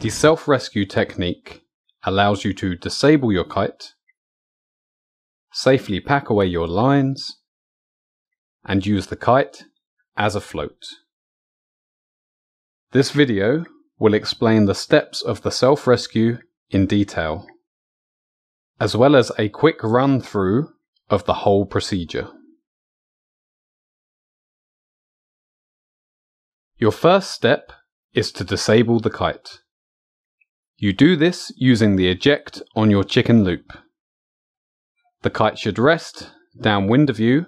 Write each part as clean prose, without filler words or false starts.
The self-rescue technique allows you to disable your kite, safely pack away your lines, and use the kite as a float. This video will explain the steps of the self-rescue in detail, as well as a quick run-through of the whole procedure. Your first step is to disable the kite. You do this using the eject on your chicken loop. The kite should rest, downwind of you,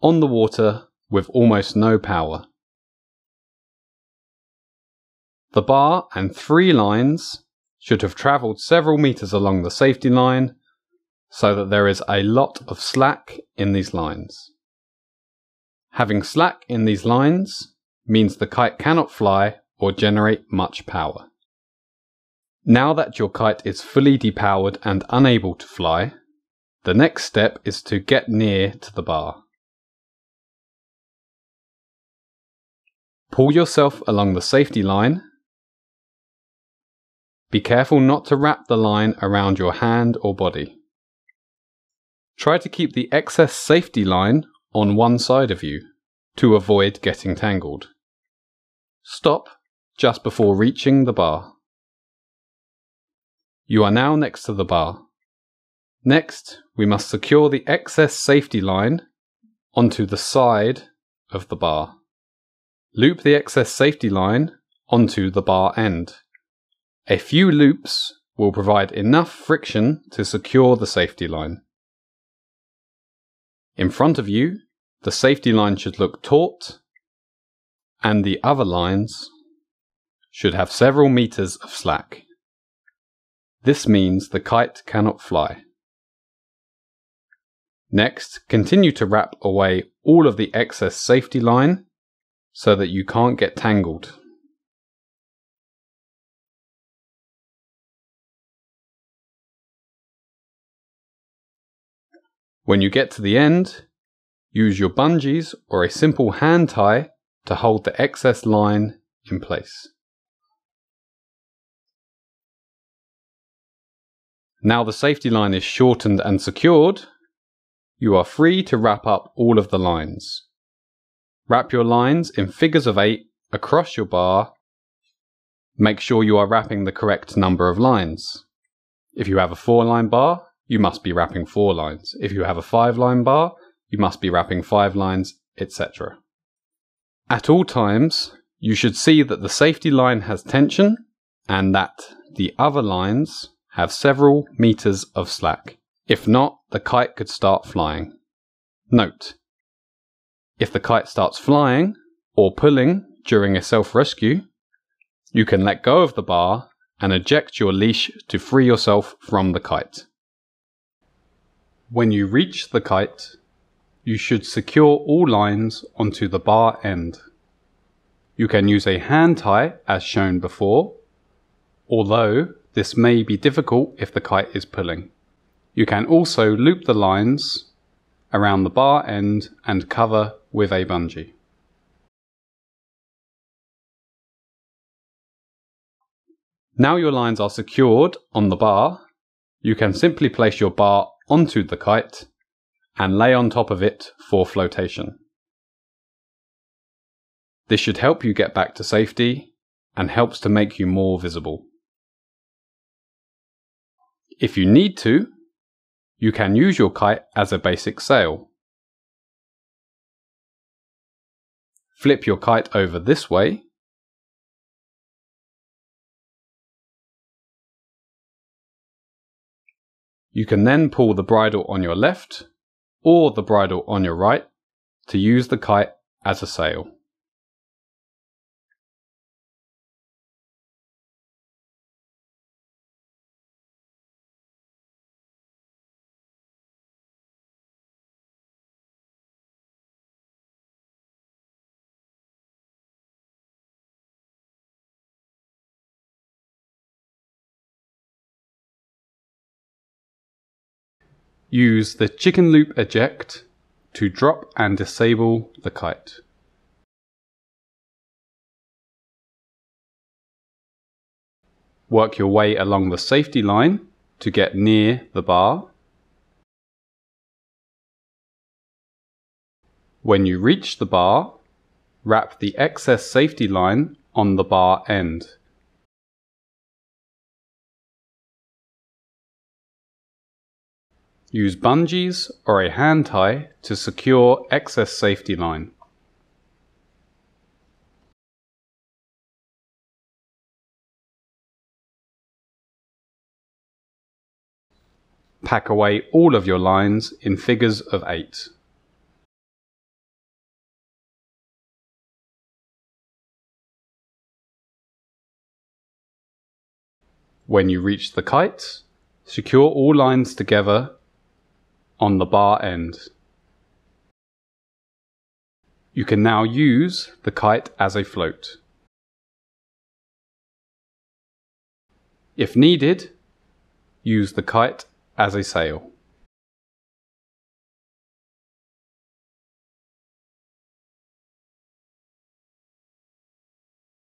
on the water with almost no power. The bar and three lines should have travelled several meters along the safety line so that there is a lot of slack in these lines. Having slack in these lines means the kite cannot fly or generate much power. Now that your kite is fully depowered and unable to fly, the next step is to get near to the bar. Pull yourself along the safety line. Be careful not to wrap the line around your hand or body. Try to keep the excess safety line on one side of you to avoid getting tangled. Stop just before reaching the bar. You are now next to the bar. Next, we must secure the excess safety line onto the side of the bar. Loop the excess safety line onto the bar end. A few loops will provide enough friction to secure the safety line. In front of you, the safety line should look taut, and the other lines should have several meters of slack. This means the kite cannot fly. Next, continue to wrap away all of the excess safety line so that you can't get tangled. When you get to the end, use your bungees or a simple hand tie to hold the excess line in place. Now the safety line is shortened and secured, you are free to wrap up all of the lines. Wrap your lines in figures of 8 across your bar. Make sure you are wrapping the correct number of lines. If you have a 4-line bar, you must be wrapping 4 lines. If you have a 5-line bar, you must be wrapping 5 lines, etc. At all times, you should see that the safety line has tension and that the other lines have several meters of slack. If not, the kite could start flying. Note: if the kite starts flying or pulling during a self-rescue, you can let go of the bar and eject your leash to free yourself from the kite. When you reach the kite, you should secure all lines onto the bar end. You can use a hand tie as shown before, although this may be difficult if the kite is pulling. You can also loop the lines around the bar end and cover with a bungee. Now your lines are secured on the bar, you can simply place your bar onto the kite and lay on top of it for flotation. This should help you get back to safety and helps to make you more visible. If you need to, you can use your kite as a basic sail. Flip your kite over this way, you can then pull the bridle on your left or the bridle on your right to use the kite as a sail. Use the chicken loop eject to drop and disable the kite. Work your way along the safety line to get near the bar. When you reach the bar, wrap the excess safety line on the bar end. Use bungees or a hand tie to secure excess safety line. Pack away all of your lines in figures of 8. When you reach the kites, secure all lines together on the bar end. You can now use the kite as a float. If needed, use the kite as a sail.